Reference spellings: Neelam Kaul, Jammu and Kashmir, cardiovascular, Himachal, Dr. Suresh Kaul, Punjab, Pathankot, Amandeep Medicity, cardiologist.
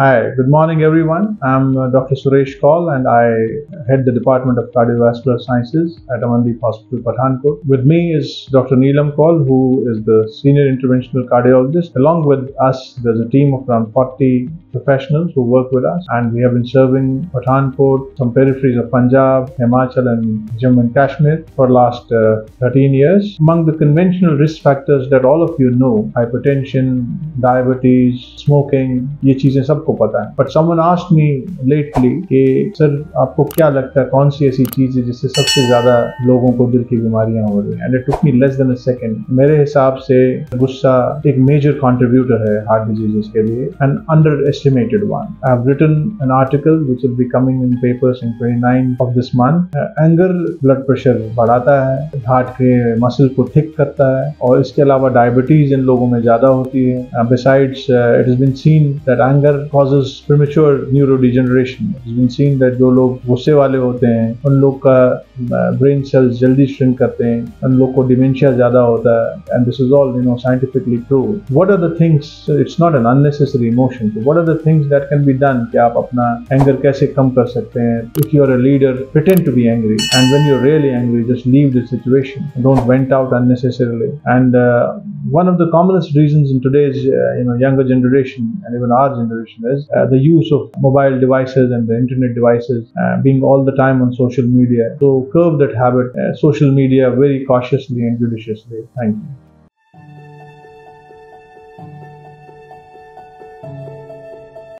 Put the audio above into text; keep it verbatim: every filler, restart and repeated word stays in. Hi, good morning everyone. I'm Doctor Suresh Kaul and I head the Department of Cardiovascular Sciences at Amandeep Hospital, Pathankot. With me is Doctor Neelam Kaul, who is the Senior Interventional Cardiologist. Along with us, there's a team of around forty professionals who work with us, and we have been serving Pathankot, some peripheries of Punjab, Himachal and Jammu and Kashmir for the last uh, thirteen years. Among the conventional risk factors that all of you know, hypertension, diabetes, smoking, ये चीजें सब पता है. But someone asked me lately कि sir आपको क्या लगता है कौन सी ऐसी चीज है जिससे सबसे ज्यादा लोगों को दिल की बीमारियां हो रही हैं? And it took me less than a second. मेरे हिसाब से गुस्सा एक मेजर कंट्रीब्यूटर है हार्ट डिजीजेस के लिए, and underestimated one. I have written an article which will be coming in papers in twenty-nine of this month. Anger blood pressure बढ़ाता है, हार्ट के मसल को थिक करता है, और इसके अलावा डायबिटीज इन लोगों में ज्यादा होती है. Besides, it has been seen that anger causes premature neurodegeneration. It's been seen that जो लोग गुस्से वाले होते हैं उन लोग का brain cells जल्दी shrink करते हैं, उन लोग को dementia ज़्यादा होता है, and this is all you know scientifically proved. What are the things? It's not an unnecessary emotion. So what are the things that can be done? कि आप अपना anger कैसे कम कर सकते हैं? If you are a leader, pretend to be angry, and when you're really angry, just leave the situation. Don't vent out unnecessarily. And uh, one of the commonest reasons in today's uh, you know younger generation and even our generation is Uh, the use of mobile devices and the internet devices, uh, being all the time on social media. So curb that habit, uh, social media very cautiously and judiciously. Thank you.